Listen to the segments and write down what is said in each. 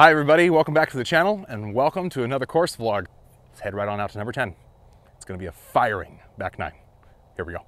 Hi everybody, welcome back to the channel and welcome to another course vlog. Let's head right on out to number 10. It's gonna be a firing back nine. Here we go.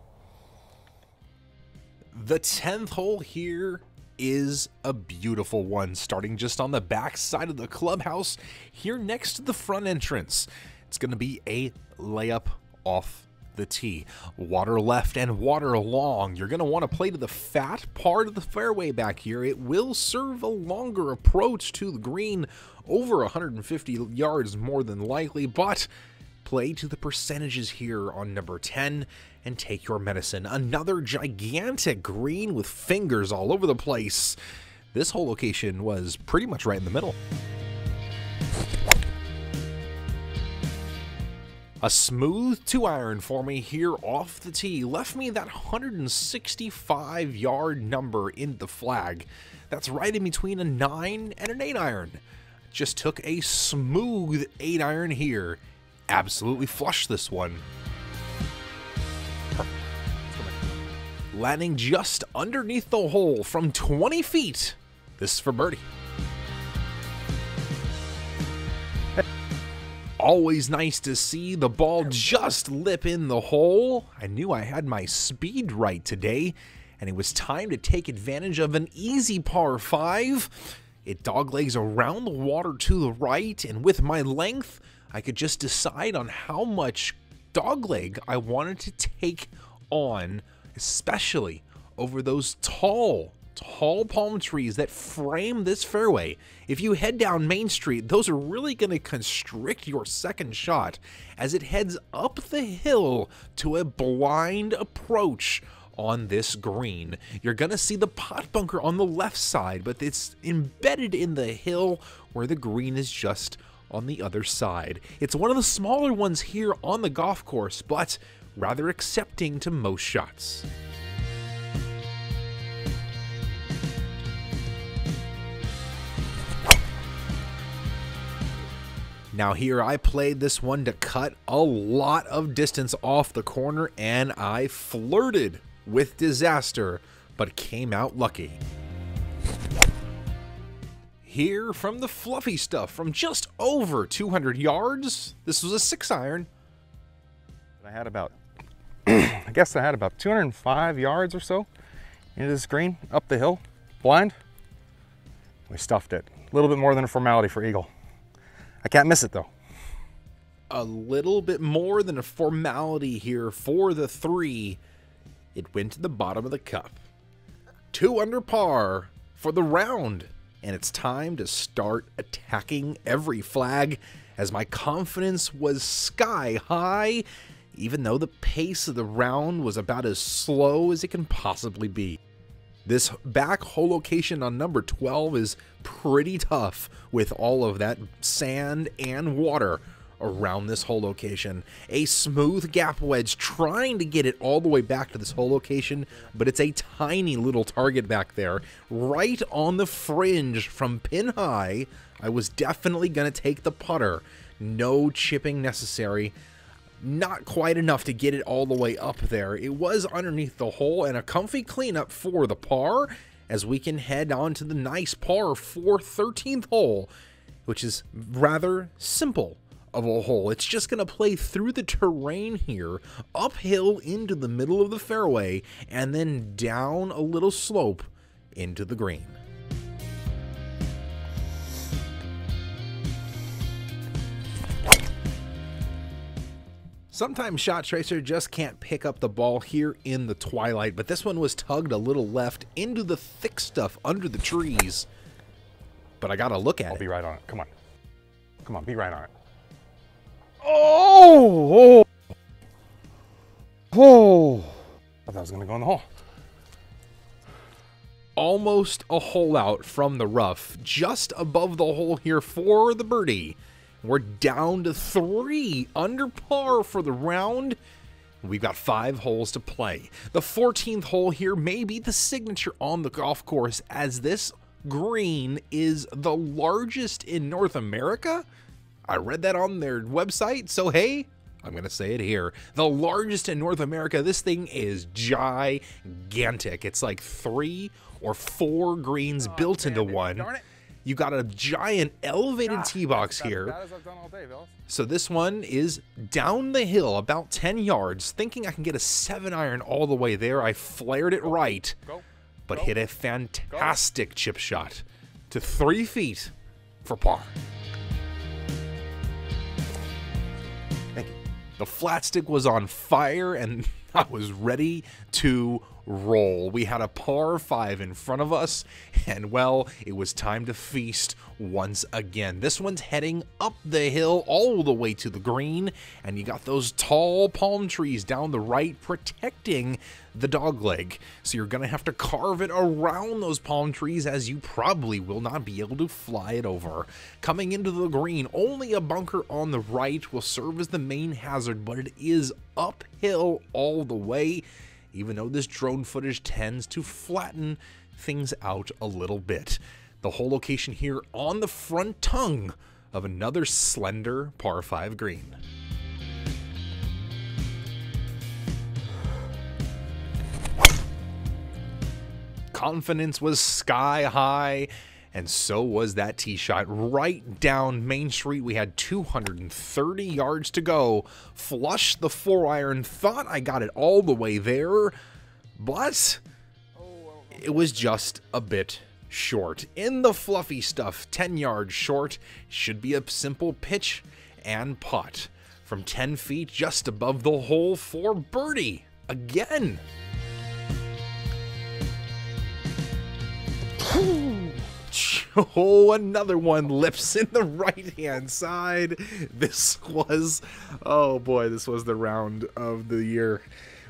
The 10th hole here is a beautiful one, starting just on the back side of the clubhouse here next to the front entrance. It's gonna be a layup off the tee. Water left and water long. You're going to want to play to the fat part of the fairway back here. It will serve a longer approach to the green, over 150 yards more than likely, but play to the percentages here on number 10 and take your medicine. Another gigantic green with fingers all over the place. This whole location was pretty much right in the middle. A smooth 2-iron for me here off the tee left me that 165-yard number in the flag. That's right in between a 9 and an 8-iron. Just took a smooth 8-iron here. Absolutely flushed this one. Landing just underneath the hole from 20 feet. This is for birdie. Always nice to see the ball just lip in the hole. I knew I had my speed right today, and it was time to take advantage of an easy par 5. It doglegs around the water to the right, and with my length, I could just decide on how much dogleg I wanted to take on, especially over those tall palm trees that frame this fairway. If you head down Main Street, those are really going to constrict your second shot as it heads up the hill to a blind approach on this green. You're going to see the pot bunker on the left side, but it's embedded in the hill where the green is just on the other side. It's one of the smaller ones here on the golf course, but rather accepting to most shots. Now here I played this one to cut a lot of distance off the corner, and I flirted with disaster, but came out lucky. Here from the fluffy stuff from just over 200 yards, this was a 6-iron. I had about, I guess I had about 205 yards or so into this green up the hill, blind. We stuffed it. A little bit more than a formality for eagle. I can't miss it though. A little bit more than a formality here for the 3. It went to the bottom of the cup. 2 under par for the round. And it's time to start attacking every flag, as my confidence was sky high, even though the pace of the round was about as slow as it can possibly be. This back hole location on number 12 is pretty tough with all of that sand and water around this hole location. A smooth gap wedge trying to get it all the way back to this hole location, but it's a tiny little target back there. Right on the fringe from pin high, I was definitely going to take the putter. No chipping necessary. Not quite enough to get it all the way up there. It was underneath the hole, and a comfy cleanup for the par as we can head on to the nice par 4 13th hole, which is rather simple of a hole. It's just going to play through the terrain here, uphill into the middle of the fairway, and then down a little slope into the green. Sometimes Shot Tracer just can't pick up the ball here in the twilight, but this one was tugged a little left into the thick stuff under the trees. But I gotta look at it. I'll be right on it. Come on. Come on, be right on it. Oh! Oh! Oh! I thought I was gonna go in the hole. Almost a hole out from the rough, just above the hole here for the birdie. We're down to 3 under par for the round. We've got 5 holes to play. The 14th hole here may be the signature on the golf course, as this green is the largest in North America. I read that on their website, so hey, I'm going to say it here. The largest in North America. This thing is gigantic. It's like 3 or 4 greens built into one. You got a giant elevated tee box here. That is I've done all day, fellas. So this one is down the hill about 10 yards, thinking I can get a 7-iron all the way there. I flared it right, but hit a fantastic chip shot to 3 feet for par. Thank you. The flat stick was on fire, and I was ready to roll. We had a par 5 in front of us, and well, it was time to feast once again. This one's heading up the hill all the way to the green, and you got those tall palm trees down the right protecting the dogleg. So you're gonna have to carve it around those palm trees, as you probably will not be able to fly it over. Coming into the green, only a bunker on the right will serve as the main hazard, but it is uphill all the way, even though this drone footage tends to flatten things out a little bit. The whole location here on the front tongue of another slender par 5 green. Confidence was sky high, and so was that tee shot right down Main Street. We had 230 yards to go. Flushed the 4-iron, thought I got it all the way there, but it was just a bit short. In the fluffy stuff, 10 yards short, should be a simple pitch and putt. From 10 feet just above the hole for birdie again. Oh, another one lips in the right-hand side. This was, oh boy, this was the round of the year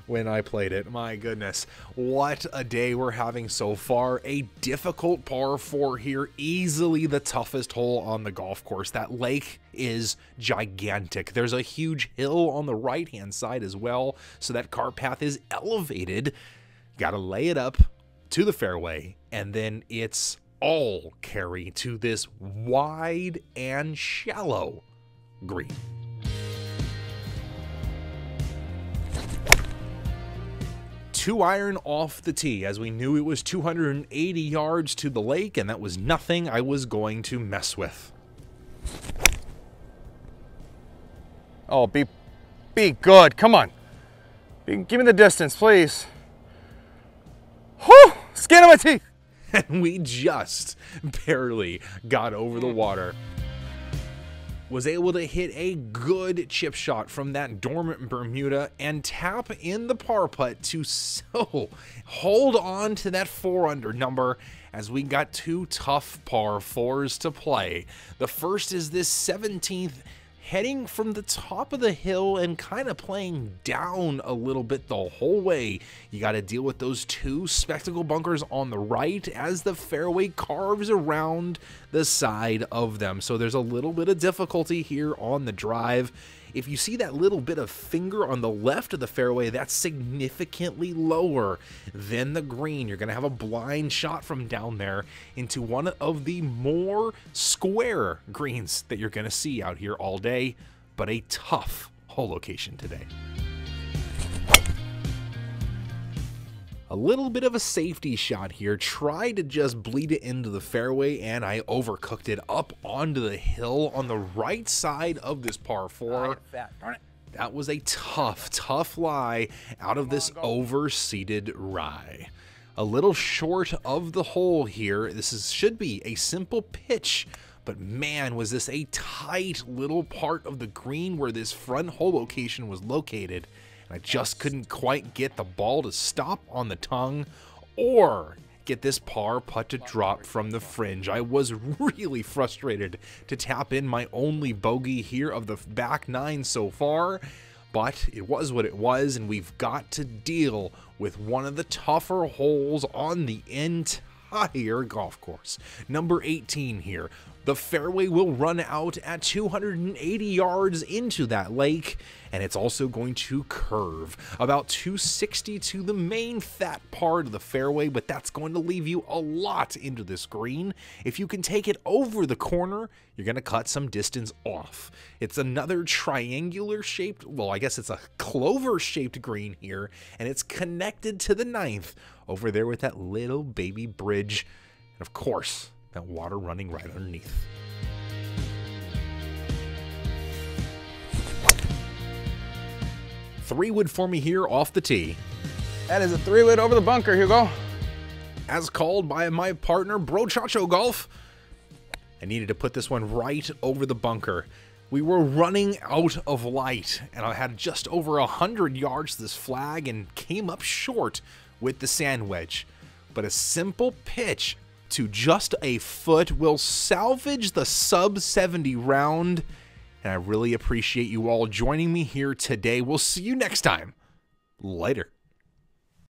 when I played it. My goodness, what a day we're having so far. A difficult par 4 here, easily the toughest hole on the golf course. That lake is gigantic. There's a huge hill on the right-hand side as well, so that car path is elevated. Gotta lay it up to the fairway, and then it's all carry to this wide and shallow green. Two iron off the tee, as we knew it was 280 yards to the lake, and that was nothing I was going to mess with. Oh, be good. Come on. Give me the distance, please. Whew! Skin of my teeth. And we just barely got over the water. Was able to hit a good chip shot from that dormant Bermuda and tap in the par putt to hold on to that 4-under number, as we got two tough par 4s to play. The first is this 17th, heading from the top of the hill and kind of playing down a little bit the whole way. You got to deal with those two spectacle bunkers on the right as the fairway carves around the side of them. So there's a little bit of difficulty here on the drive. If you see that little bit of finger on the left of the fairway, that's significantly lower than the green. You're going to have a blind shot from down there into one of the more square greens that you're going to see out here all day, but a tough hole location today. A little bit of a safety shot here, tried to just bleed it into the fairway, and I overcooked it up onto the hill on the right side of this par 4. That was a tough, tough lie out of this overseeded rye. A little short of the hole here. This should be a simple pitch, but man, was this a tight little part of the green where this front hole location was located. I just couldn't quite get the ball to stop on the tongue or get this par putt to drop from the fringe. I was really frustrated to tap in my only bogey here of the back 9 so far, but it was what it was, and we've got to deal with one of the tougher holes on the entire golf course. Number 18 here. The fairway will run out at 280 yards into that lake, and it's also going to curve about 260 to the main fat part of the fairway, but that's going to leave you a lot into this green. If you can take it over the corner, you're going to cut some distance off. It's another triangular shaped, well, I guess it's a clover shaped green here, and it's connected to the 9th over there with that little baby bridge. And of course, that water running right underneath. Three wood for me here off the tee. That is a three wood over the bunker, Hugo. As called by my partner, Bro Chacho Golf. I needed to put this one right over the bunker. We were running out of light, and I had just over 100 yards to this flag and came up short with the sand wedge. But a simple pitch to just a foot will salvage the sub-70 round. And I really appreciate you all joining me here today. We'll see you next time. Later.